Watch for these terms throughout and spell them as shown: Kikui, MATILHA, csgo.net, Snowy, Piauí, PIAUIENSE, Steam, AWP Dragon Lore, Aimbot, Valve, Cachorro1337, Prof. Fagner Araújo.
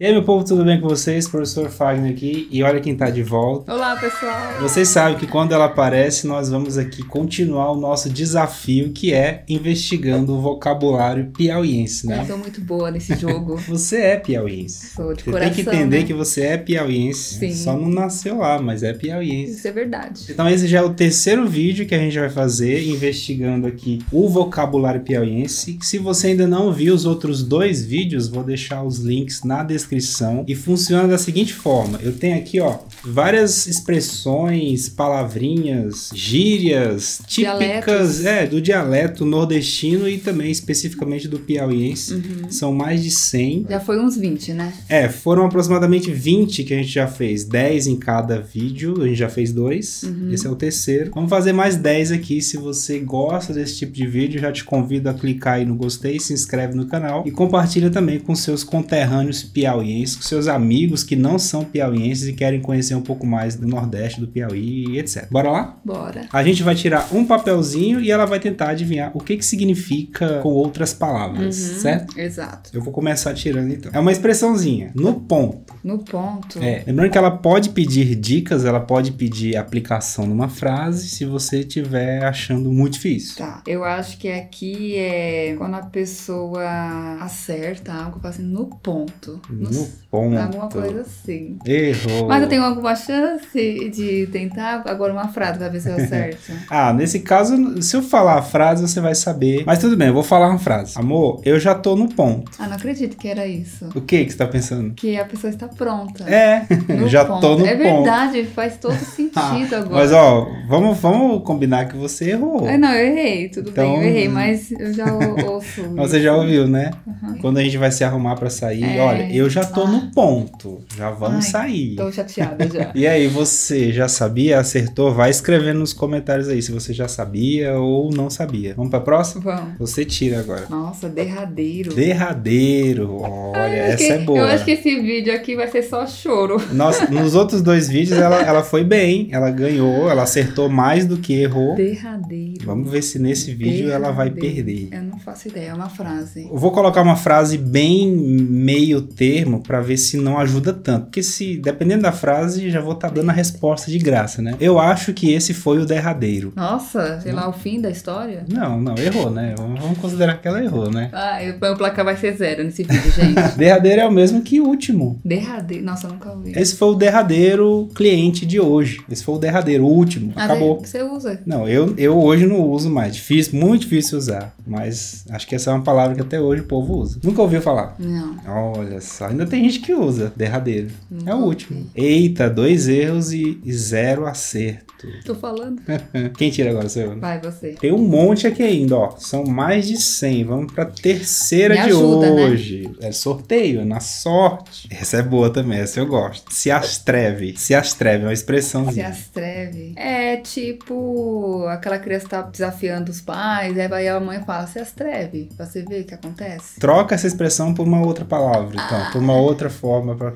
E aí, meu povo, tudo bem com vocês? Professor Fagner aqui, e olha quem tá de volta. Olá, pessoal! Vocês sabem que quando ela aparece, nós vamos aqui continuar o nosso desafio, que é investigando o vocabulário piauiense, né? Eu sou muito boa nesse jogo. Você é piauiense. Sou de coração. Tem que entender, né, que você é piauiense. Sim. Só não nasceu lá, mas é piauiense. Isso é verdade. Então esse já é o terceiro vídeo que a gente vai fazer, investigando aqui o vocabulário piauiense. Se você ainda não viu os outros dois vídeos, vou deixar os links na descrição. E funciona da seguinte forma: eu tenho aqui, ó, várias expressões, palavrinhas, gírias típicas do dialeto nordestino e também especificamente do piauiense. Uhum. São mais de 100. Já foi uns 20, né? É, foram aproximadamente 20 que a gente já fez, 10 em cada vídeo, a gente já fez 2. Uhum. Esse é o terceiro. Vamos fazer mais 10 aqui. Se você gosta desse tipo de vídeo, já te convido a clicar aí no gostei, se inscreve no canal e compartilha também com seus conterrâneos piauienses, com seus amigos que não são piauienses e querem conhecer um pouco mais do Nordeste, do Piauí, etc. Bora lá? Bora. A gente vai tirar um papelzinho e ela vai tentar adivinhar o que significa com outras palavras, certo? Exato. Eu vou começar tirando então. É uma expressãozinha, no ponto. No ponto. É. Lembrando que ela pode pedir dicas, ela pode pedir aplicação numa frase, se você estiver achando muito difícil. Tá. Eu acho que aqui é quando a pessoa acerta algo, fala assim, no ponto. No ponto. Alguma coisa assim. Errou. Mas eu tenho alguma chance de tentar agora uma frase pra ver se eu acerto? Ah, nesse caso, se eu falar a frase, você vai saber. Mas tudo bem, eu vou falar uma frase. Amor, eu já tô no ponto. Ah, não acredito que era isso. O que que você tá pensando? Que a pessoa está pronta. É, eu já ponto. Tô no ponto. É verdade, faz todo sentido agora. Mas ó, vamos combinar que você errou. Ah, não, eu errei, tudo então... bem, eu errei, mas eu já ouço. Mas você já ouviu, né? Uhum. Quando a gente vai se arrumar pra sair, olha, eu já tô no ponto, já vamos sair. Tô chateada já. E aí, você já sabia? Acertou? Vai escrevendo nos comentários aí se você já sabia ou não sabia. Vamos pra próxima? Vamos. Você tira agora. Nossa, derradeiro. Derradeiro. Olha, essa é boa. Eu acho que esse vídeo aqui vai ser só choro. Nossa, nos outros dois vídeos ela foi bem, ela ganhou, ela acertou mais do que errou. Derradeiro. Vamos ver se nesse vídeo ela vai perder. Eu não faço ideia, é uma frase. Eu vou colocar uma frase bem meio termo pra ver se não ajuda tanto, porque se dependendo da frase, já vou estar dando a resposta de graça, né? Eu acho que esse foi o derradeiro. Nossa, sei lá, o fim da história? Não, errou, né? Vamos considerar que ela errou, né? Ah, o placar vai ser 0 nesse vídeo, gente. Derradeiro é o mesmo que o último. Derradeiro? Nossa, eu nunca ouvi. Esse foi o derradeiro cliente de hoje. Esse foi o derradeiro, o último. Acabou. Você usa? Não, eu hoje não uso mais. Difícil, muito difícil usar, mas acho que essa é uma palavra que até hoje o povo usa. Nunca ouviu falar? Não. Olha só. Ainda tem gente que usa derradeiro. É o último. Eita, 2 erros e 0 acerto. Tô falando. Quem tira agora, seu? Vai, você. Tem um monte aqui ainda, ó. São mais de 100. Vamos pra terceira de hoje. Né? É sorteio, é na sorte. Essa é boa também, essa eu gosto. Se astreve. Se astreve, é uma expressãozinha. Se astreve. É tipo aquela criança que tá desafiando os pais, aí a mãe fala, se astreve, pra você ver o que acontece. Troca essa expressão por uma outra palavra, então. Por uma outra forma, pra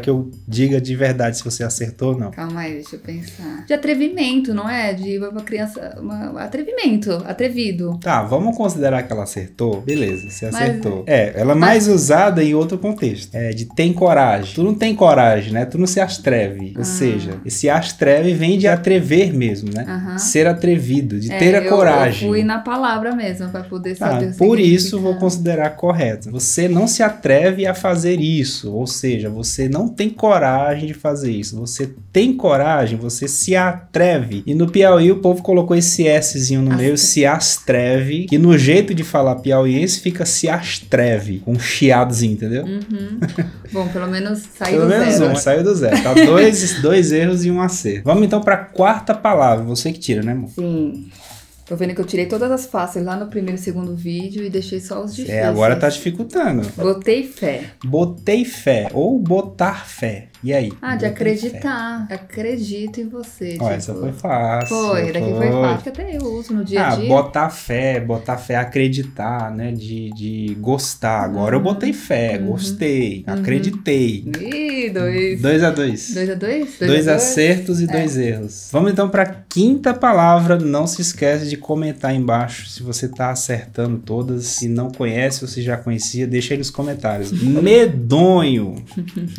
que eu diga de verdade se você acertou ou não. Calma aí, deixa eu pensar. De atrevimento, não é? De uma criança... atrevimento, atrevido. Tá, vamos considerar que ela acertou? Beleza, você acertou. É, ela é mais usada em outro contexto. É, de tem coragem. Tu não tem coragem, né? Tu não se atreve. Ou seja, esse atreve vem de atrever mesmo, né? Ser atrevido, de ter a coragem. Eu fui na palavra mesmo, pra poder saber o por isso, vou considerar correto. Você não se atreve a fazer isso, ou seja, você não tem coragem de fazer isso. Você tem coragem, você se atreve. E no Piauí o povo colocou esse Szinho no meio, se astreve, que no jeito de falar piauiense fica se astreve, com um chiadozinho, entendeu? Uhum. Bom, pelo menos saiu do zero. Pelo menos saiu do zero. Tá 2 erros e 1 acerto. Vamos então pra quarta palavra, você que tira, né, amor? Sim. Tô vendo que eu tirei todas as fáceis lá no primeiro e segundo vídeo e deixei só os difíceis. É, agora tá dificultando. Botei fé. Botei fé ou botar fé. E aí? Ah, de acreditar. Fé. Acredito em você. Ó, tipo... essa foi fácil. Foi, daqui foi fácil, que até eu uso no dia a dia. Ah, botar fé, acreditar, né? De gostar. Agora eu botei fé, gostei, acreditei. Ih! 2. 2-2. 2-2? 2 acertos e 2 erros. Vamos então para a quinta palavra. Não se esquece de comentar embaixo se você está acertando todas. Se não conhece ou se já conhecia, deixa aí nos comentários. Medonho.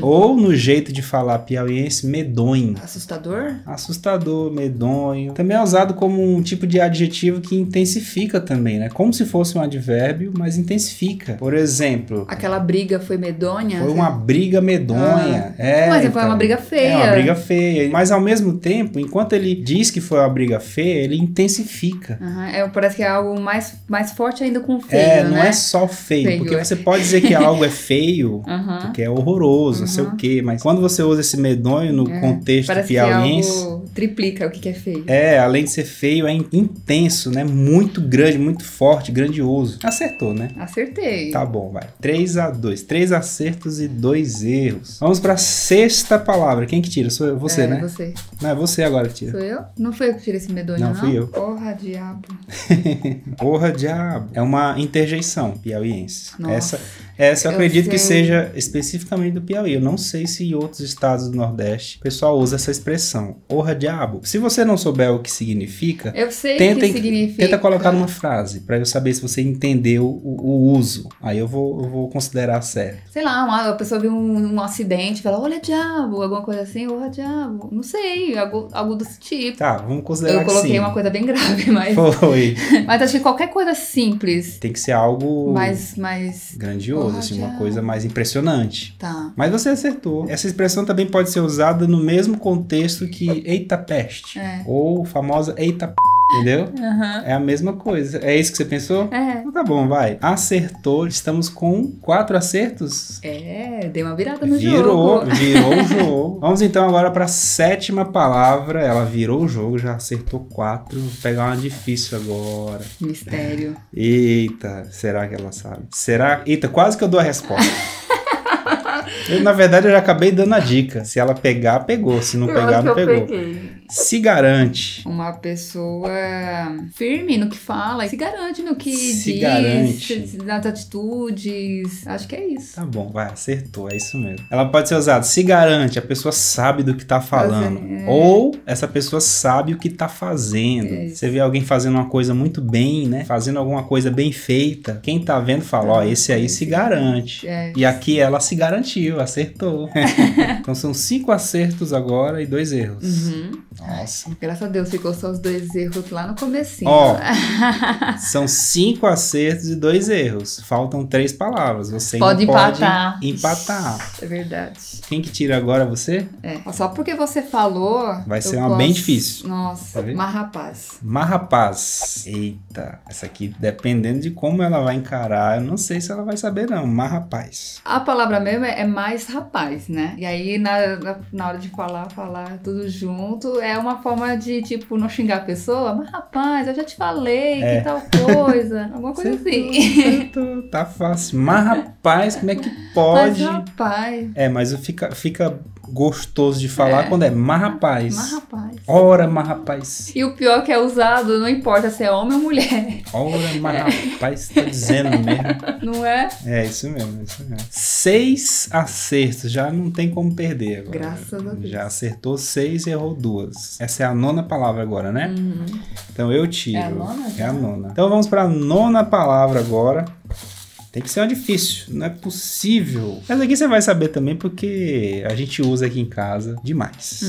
Ou no jeito de falar piauiense, medonho. Assustador? Assustador, medonho. Também é usado como um tipo de adjetivo que intensifica também, né? Como se fosse um advérbio, mas intensifica. Por exemplo... Aquela briga foi medonha? Foi uma briga medonha. Ah, é, mas então, foi uma briga feia. É uma briga feia. Mas ao mesmo tempo, enquanto ele diz que foi uma briga feia, ele intensifica. Uhum, parece que é algo mais forte ainda com feio, né? É, não é só feio. Porque você pode dizer que algo é feio, porque é horroroso, não sei o quê. Mas quando você usa esse medonho no contexto piauiense... triplica o que é feio. É, além de ser feio, é intenso, né? Muito grande, muito forte, grandioso. Acertou, né? Acertei. Tá bom, vai. 3-2. 3 acertos e 2 erros. Vamos pra sexta palavra. Quem que tira? Sou eu, você, né? É, você. Não, é você agora que tira. Sou eu? Não foi eu que tirei esse medonho, não? Não, fui eu. Porra, diabo. Porra, diabo. É uma interjeição piauiense. Nossa. Essa eu acredito que seja especificamente do Piauí. Eu não sei se em outros estados do Nordeste o pessoal usa essa expressão. Porra, diabo. Se você não souber o que significa, eu sei o que significa. Tenta colocar numa frase pra eu saber se você entendeu o uso. Aí eu vou considerar certo. Sei lá, a pessoa viu um acidente e fala, olha, diabo, alguma coisa assim, porra, diabo. Não sei, algo desse tipo. Tá, vamos considerar que sim. Eu coloquei uma coisa bem grave, mas... Foi. Mas acho que qualquer coisa simples. Tem que ser algo... mais grandioso. Assim, uma coisa mais impressionante. Tá. Mas você acertou. Essa expressão também pode ser usada no mesmo contexto que eita peste. É. Ou famosa eita p... Entendeu? Uhum. É a mesma coisa. É isso que você pensou? É. Então tá bom, vai. Acertou. Estamos com 4 acertos. É, dei uma virada no jogo. Virou o jogo. Vamos então agora para a sétima palavra. Ela virou o jogo, já acertou 4. Vou pegar uma difícil agora. Mistério. Eita, será que ela sabe? Será? Eita, quase que eu dou a resposta. Na verdade, eu já acabei dando a dica. Se ela pegar, pegou. Se não pegar, não pegou. Se garante. Uma pessoa firme no que fala. Se garante no que diz. Nas atitudes. Acho que é isso. Tá bom, vai. Acertou. É isso mesmo. Ela pode ser usada. Se garante. A pessoa sabe do que tá falando. Ou essa pessoa sabe o que tá fazendo. É. Você vê alguém fazendo uma coisa muito bem, né? Fazendo alguma coisa bem feita. Quem tá vendo fala, ó, esse aí se garante. É. E aqui ela se garantiu. Acertou. Então são 5 acertos agora e 2 erros. Nossa. Ai, graças a Deus, ficou só os 2 erros lá no comecinho. Ó, são 5 acertos e 2 erros. Faltam 3 palavras. Você pode empatar. É verdade. Quem que tira agora? Você? É. Só porque você falou... Vai ser uma bem difícil. Nossa, marrapaz. Marrapaz. Eita. Essa aqui, dependendo de como ela vai encarar, eu não sei se ela vai saber não. Marrapaz. A palavra mesmo é mais rapaz, né? E aí, na hora de falar tudo junto, é uma forma de, tipo, não xingar a pessoa, mas rapaz, eu já te falei, que tal coisa, alguma coisa assim. Tá fácil. Mas rapaz, como é que pode? Mas rapaz. É, mas fica gostoso de falar quando é marrapaz. Marrapaz. Ora, marrapaz. E o pior que é usado, não importa se é homem ou mulher. Ora, marrapaz, tá dizendo mesmo. Não é? É, isso mesmo, é isso mesmo. 6 acertos, já não tem como perder agora. Graças a Deus. Já acertou 6 e errou 2. Essa é a nona palavra agora, né? Então eu tiro. É a nona? É a nona. Então vamos pra nona palavra agora. Tem que ser uma difícil, não é possível. Mas aqui você vai saber também porque a gente usa aqui em casa demais.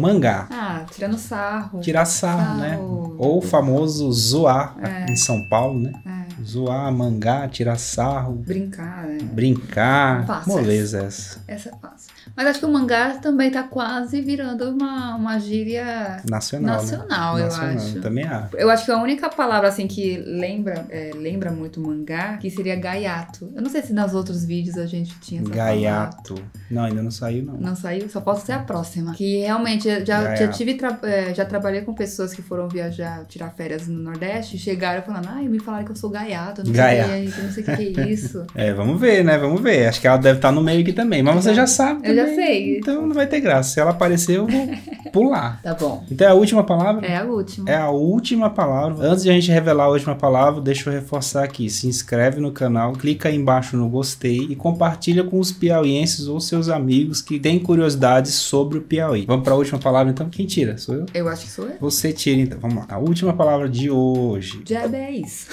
Mangá. Ah, tirando sarro. Tirar sarro, né? Ou o famoso zoar em São Paulo, né? É. Zoar, mangar, tirar sarro. Brincar, né? Brincar. Fácil. Moleza essa. Essa é fácil. Mas acho que o mangá também tá quase virando uma gíria nacional, né? eu acho. Também é. Eu acho que a única palavra assim que lembra muito mangá, que seria gaiato. Eu não sei se nos outros vídeos a gente tinha essa gaiato. Palavra. Não, ainda não saiu, não. Não saiu? Só posso ser a próxima. Que realmente, já trabalhei com pessoas que foram viajar, tirar férias no Nordeste, e chegaram falando, ai, me falaram que eu sou gaiato. gaiato, não sei o que, não sei o que é isso. É, vamos ver, né? Vamos ver. Acho que ela deve estar no meio aqui também, mas você já sabe também. Eu já sei. Então não vai ter graça. Se ela aparecer, eu vou pular. Tá bom. Então é a última palavra? É a última. É a última palavra. Antes de a gente revelar a última palavra, deixa eu reforçar aqui. Se inscreve no canal, clica aí embaixo no gostei e compartilha com os piauienses ou seus amigos que têm curiosidades sobre o Piauí. Vamos para a última palavra, então? Quem tira? Sou eu? Eu acho que sou eu. Você tira, então. Vamos lá. A última palavra de hoje. Diabéis.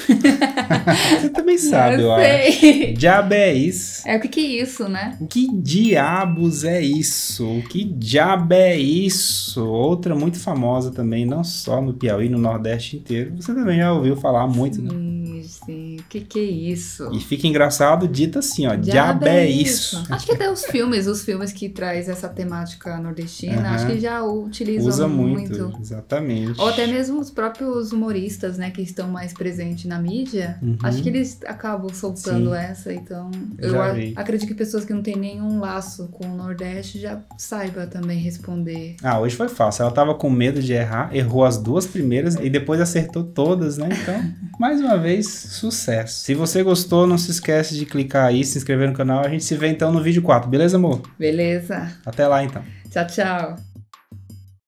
Você também sabe, eu acho. Diabéis. É, o que é isso, né? O que diabos é isso? O que diabo é isso? Outra muito famosa também, não só no Piauí, no Nordeste inteiro. Você também já ouviu falar muito, né? Sim, o que é isso? E fica engraçado dito assim, ó, diabo é isso. Acho que até os filmes que traz essa temática nordestina, acho que já utilizam muito. Exatamente. Ou até mesmo os próprios humoristas, né, que estão mais presentes na mídia, acho que eles acabam soltando essa, então eu acredito que pessoas que não têm nenhum laço com o Nordeste já saibam também responder. Ah, hoje foi fácil, ela tava com medo de errar, errou as duas primeiras e depois acertou todas, né, então, mais uma vez, sucesso. Se você gostou, não se esquece de clicar aí, se inscrever no canal. A gente se vê então no vídeo 4, beleza, amor? Beleza. Até lá, então. Tchau, tchau.